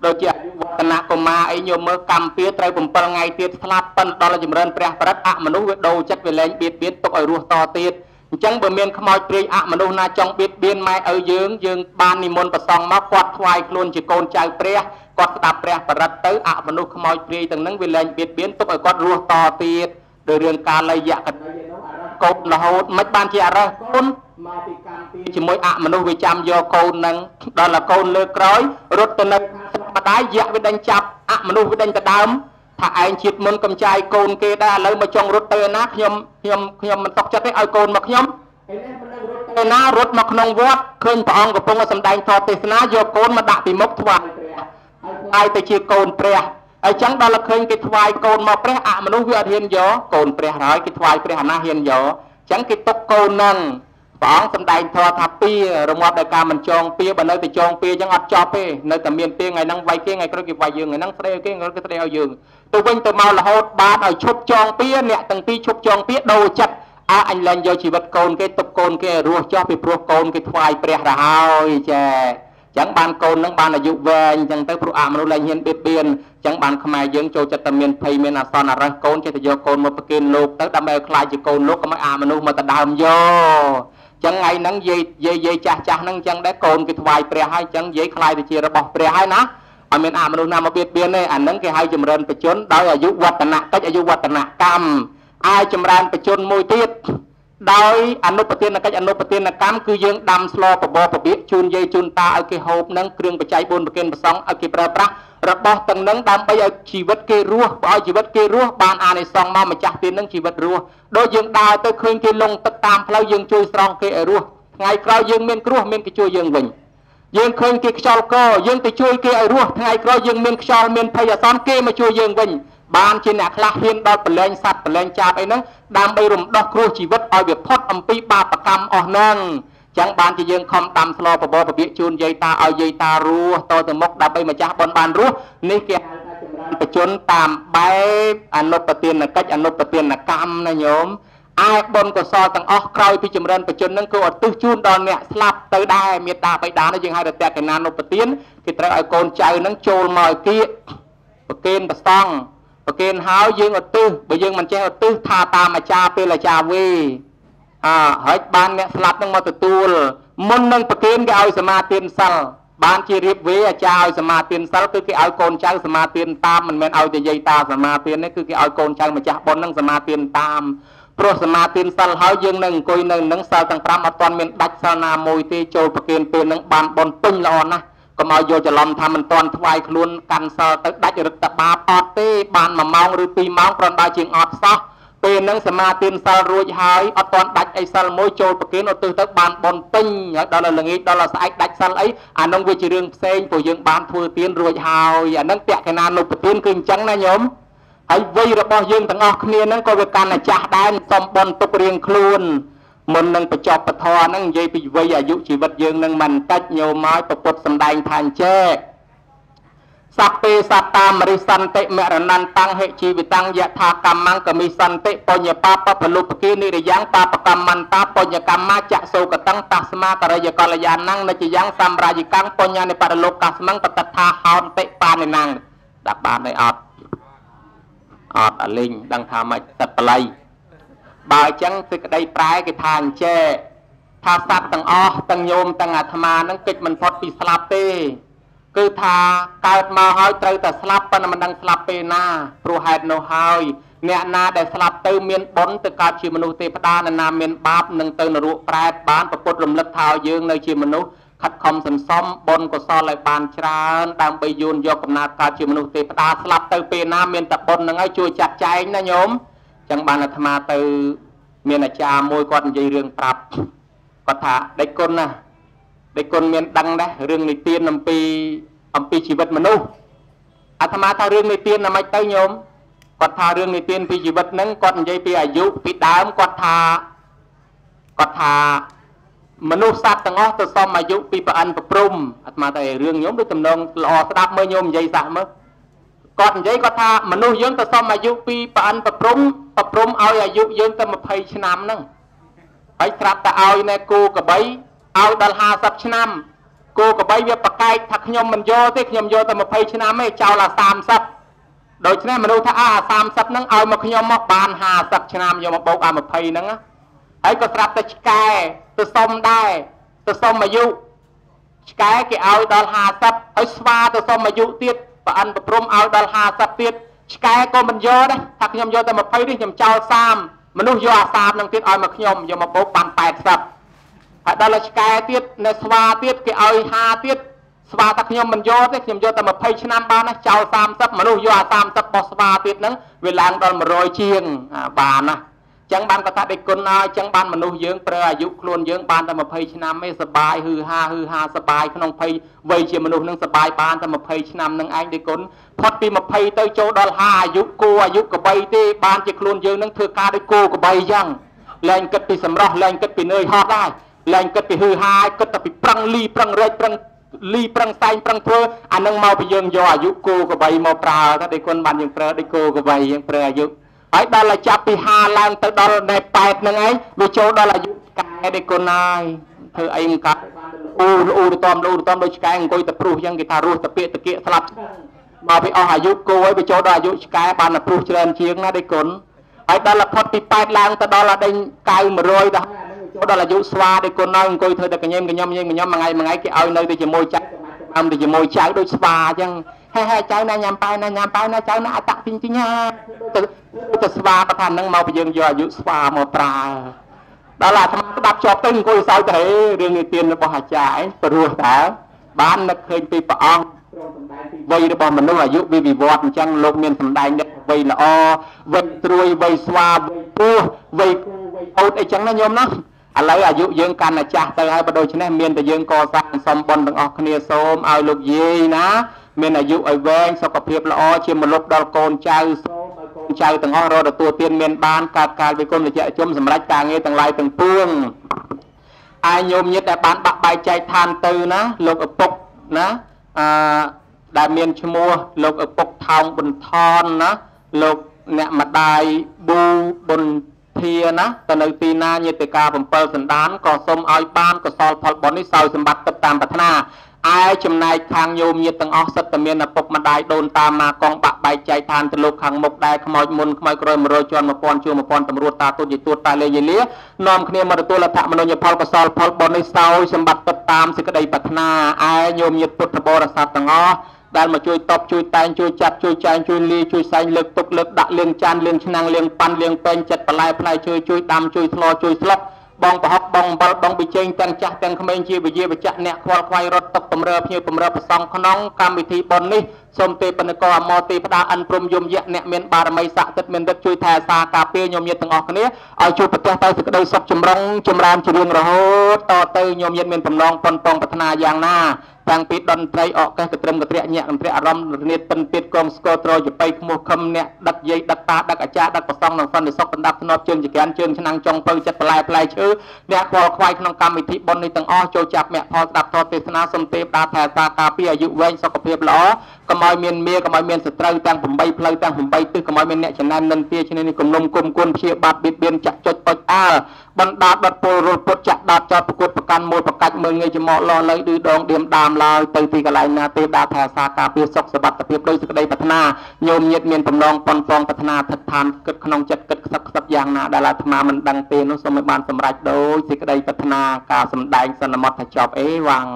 โดยจะ ជាមួយ អ មនុស្ស វា ចាំ យក កូន នឹង ដល់ តែ កូន លើ ក្រោយ រត់ ទៅ នៅ បដាយ យៈ វា ដេញ ចាប់ អ មនុស្ស វា ដេញ ទៅ ដើម ថា ឯង ជាតិ មុន កំ ចាយ កូន គេ ដែរ ឥឡូវ មក ចង់ រត់ ទៅ ណា ខ្ញុំ មិន ຕົក ចិត្ត ទេ ឲ្យ កូន មក ខ្ញុំ ឯនេះ មិន រត់ ទៅ ណា រត់ មក ក្នុង វត្ត ឃើញ ព្រះ អង្គ កំពុង សម្ដែង ធម៌ ទេសនា យក កូន មក ដាក់ ពី មុខ ថ្វាយ ព្រះ ហើយ ទៅ ជា កូន ព្រះ ហើយ ចឹង ដល់ តែ ឃើញ គេ ថ្វាយ កូន មក ព្រះ អ មនុស្ស វា អត់ ហ៊ាន យក កូន ព្រះ ហើយ គេ ថ្វាយ ព្រះ អាណា ហ៊ាន យក ចឹង គេ ຕົក កូន នឹង បងសម្ដែងធម៌ថាពីររងាប់ដោយការមិនចងពៀចឹងអត់ចប់ទេនៅតែមានពេលថ្ងៃហ្នឹងវ័យគេថ្ងៃក្រោយគេវ័យយើងថ្ងៃហ្នឹងស្រីគេថ្ងៃក្រោយគេស្រីឲ្យយើងទៅវិញទៅមករហូតបានឲ្យឈប់ចងពៀអ្នកទាំងពីរឈប់ចងពៀដូរចិត្តអើអញលែងយកជីវិតកូនគេទុកកូនគេរស់ចោះពីព្រោះកូនគេថ្វាយព្រះរហើយចេះចឹងបាន របស់ទាំងនឹងដើម្បីឲ្យជីវិតគេរស់បើជីវិតគេរស់បានអានិសង្សមកម្ចាស់ពេលនឹងជីវិតរស់ដូចយើងដើរទៅឃើញគេលងទឹកតាមផ្លូវយើងជួយស្រង់គេឲ្យរស់ថ្ងៃក្រោយយើងមានគ្រោះមានគេជួយយើងវិញយើងឃើញគេខ្យល់កោយើងទៅជួយគេឲ្យរស់ថ្ងៃក្រោយយើងមានខ្យល់មានភ័យអសន្នគេមកជួយយើងវិញបានជាអ្នកខ្លះហ៊ានដល់ប្រឡែងសត្វប្រឡែងចាបអីហ្នឹងដើម្បីរំដោះគ្រោះជីវិតឲ្យវាផុតអំពីបាបកម្មអស់ហ្នឹង ចឹងបានជាយើងខំតាមស្លោបបបពពាកជូនយាយតាឲ្យយាយតារស់តទៅមុខដើម្បីម្ចាស់បនបានរស់នេះគេហៅថាចម្រើនបជនតាមបែបអនុប្រទានកិច្ចអនុប្រទានកម្មណាញោមអាយបន ហើយបានអ្នកស្លាប់នឹងមកទទួលមុននឹងប្រគេនគេឲ្យសមាទានសិលបានជារៀបវេអាចាឲ្យសមាទានសិលគឺគេឲ្យកូនចៅសមាទានតាមមិនមែនឲ្យតែយាយតាសមាទានទេគឺគេឲ្យកូនចៅម្ចាស់បុណ្យនឹងសមាទានតាមព្រោះសមាទានសិលហើយយើងនឹងអង្គុយនៅនឹងសិលទាំង 5 អត់ទាន់មានដាច់សិលណាមួយទេចូលប្រគេនពេលនឹងបានបុណ្យពេញល្អណាស់ ពេលនឹងសមាទានសិលរួចហើយអត់ទាន់ដាច់អីសិលមួយចូលប្រគេនឧទ្ទិសទៅបានបុណ្យពេញដល់ដល់ល្ងាចដល់ដល់ស្អែកដាច់សិលអីអានឹងវាជារឿងផ្សេងព្រោះយើងបានធ្វើទានរួចហើយអានឹងពាក់កណានុប្រទានគឺអញ្ចឹងណាញោមហើយវ័យរបស់យើងទាំងអស់គ្នានឹងក៏វាកាន់តែចាស់ដែរសំបុនទុករៀងខ្លួនមុននឹងបញ្ចប់ពធនឹងនិយាយពីវ័យអាយុជីវិតយើងនឹងមិនកាច់ញោមហើយប្រពុតសំដែងថាអញ្ចេះ សព្វពេសត្តាមរិសន្តិមរណន្តੰហិជីវិតังយថាកម្មੰកមិសន្តិបញ្ញបាបពពលុបគេនិរយੰបាបកម្មញ្ញៈសោកតੰតស្មាករយកល្យាណੰនិចយੰសម្រាយិកੰបញ្ញនិបរលោកកស្មੰងតតថាហោនតិបានិណੰ គឺថាកើតមកហើយត្រូវតែស្លាប់ប៉ុណ្ណាមិនដឹងស្លាប់ពេលណាព្រោះហេតុនោះហើយអ្នកណាដែលស្លាប់ទៅមានបុណ្យទៅកើតជាមនុស្សទេវតាណាមានបាបនឹងទៅនរកប្រែតបានប្រពុតរំលឹកថាយើងនៅជាមនុស្សខិតខំសន្សំបុណ្យកុសលឲ្យបានច្រើនដើម្បីយួនយកកំណត់កើតជាមនុស្សទេវតាស្លាប់ទៅពេលណាមានតែបុណ្យហ្នឹងហើយជួយចាត់ចែងណាញោមចឹងបានអាត្មាទៅមានអាចារ្យមួយគាត់និយាយរឿងប្រាប់គាត់ថា ដឹកគុណណាដឹកគុណមានដឹងដែររឿងនិទានដើម្បីអំពីជីវិតមនុស្សអាត្មាថារឿងនិទានពីជីវិតហ្នឹងគាត់និយាយពីអាយុពីដើមគាត់ថាគាត់ថាមនុស្សសត្វទាំងអស់ទៅសមអាយុពីប្រអិនប្រព្រំឲ្យអាយុយើងទៅ 20 ឆ្នាំហ្នឹងហើយស្រាប់តែឲ្យណែគោក្របីឲ្យដល់ 50 ឆ្នាំ ហើយដល់ឆ្កែទៀតនៅស្វាទៀតគេឲ្យហាទៀតស្វាតែខ្ញុំមិនយកទេខ្ញុំយកតែ លែងគិតពីសម្រស់លែងគិតពីនឿយហត់ហើយលែងគិតពីហឺហាយគិតតែពីប្រឹងលីប្រឹងរែកប្រឹងលីប្រឹងស្ដែងប្រឹងព្រើអានឹងមកពីយើងយកអាយុគូក៏បីមកប្រើតែដូចគុណបានយើងប្រើដូចគុណបានយើងប្រើអាយុហើយដល់តែចាប់ពី5ឡើងទៅដល់ដល់ ដៃកៅមរយដល់អាយុស្វាដូចគុណហើយអង្គុយធ្វើតែកញ្ញាមខ្ញុំមកងាយមកងាយគេឲ្យនៅតែជាមួយចាក់ ឥឡូវអាយុយើងកាន់តែចាស់ទៅហើយបើដូច្នេះមានតែយើងកសាងសម្បត្តិទាំងអស់គ្នាសូមឲ្យលោកយាយណាមានអាយុឲ្យវែងសុខភាពល្អជាមនុស្សដល់កូនចៅសូមឲ្យកូនចៅទាំងអស់រកទទួលទានមានបានកើតកាលវិគុណជាជុំសម្រាប់ការងារទាំងឡាយទាំងពួងអាយញោមញាតិដែលបានបាក់បាយចែកឋានទៅណាលោកឪពុកណាដែលមានឈ្មោះលោកឪពុកថោងបន្ថនណាលោកអ្នកម្ដាយប៊ូបុន ធានណាតនៅទីណាញាតិកាបំពេញសន្តានក៏សូមឲ្យបានកសលផលបុណ្យនេះសោយសម្បត្តិទៅតាមប្រាថ្នាអាយចំណាយខាងញោមញាតិទាំងអស់សិតតែមានឪពុកម្ដាយដូនតាមកងបាក់បាយចែកឋានទៅលោកខាងមុខដែរខ្មោចមុនខ្មោចក្រោយមរយជាន់1000 15000 ដែលមកជួយតបជួយតែងជួយចាត់ជួយចែងជួយលីជួយសាញ់លើកទុកលើកដាក់លៀងចានលៀងឆ្នាំងលៀងប៉ាន់លៀងពេញចិត្តបលាយផ្លែជួយជួយដាំជួយស្លជួយស្លបងប្រហុកបងបលបងបិជែងទាំងចាស់ទាំងក្មេងជាវិជាបច្ចៈអ្នកខ្វល់ខ្វាយរត់ទុកតម្រើភៀវបំរើប្រសងក្នុងកម្មវិធីប៉ុននេះសូមទេពនគរអមោទេវតាអិនព្រំយមយៈអ្នកមានបារមីស័ក្តិសិទ្ធិមានឫទ្ធិជួយថែរក្សាការពារញោមញាតិទាំងអស់គ្នាឲ្យជួបប្រទះតែសេចក្តីសុខចម្រុងចម្រើនជឿនរហូតតទៅញោមញាតិមានបំណងប៉ុនប៉ុងប្រាថ្នាយ៉ាងណាទាំងពីដុនត្រីអកកេះកត្រឹមកត្រាញាក់កន្ត្រែអារម្មណ៍រនិតពិនពិតកងស្គរត្រយបៃឈ្មោះខំស្គរត្រយបៃឈ្មោះ បណ្ដាលដល់ពលរដ្ឋពុទ្ធចាក់ដល់ចោលប្រកួតប្រកាន់មូលប្រកាច់មើលងាយជាមកលលៃឬដង ឌៀមដាមឡើយទៅទីកន្លែងណាទេ ដាថាសាការពារសុខសបត្តិភាពដោយសេចក្តីប្រាថ្នាញោមញាតិមានបំណងប៉ុនប៉ុងប្រាថ្នាឋិតឋានគិតក្នុងចិត្តគិតសក្តិយ៉ាងណាដែលអាត្មាមិនដឹងទេនោះសូមឲ្យបានសម្រេចដោយសេចក្តីប្រាថ្នាការសម្ដែងសន្មតថាចប់អេវ៉ាំង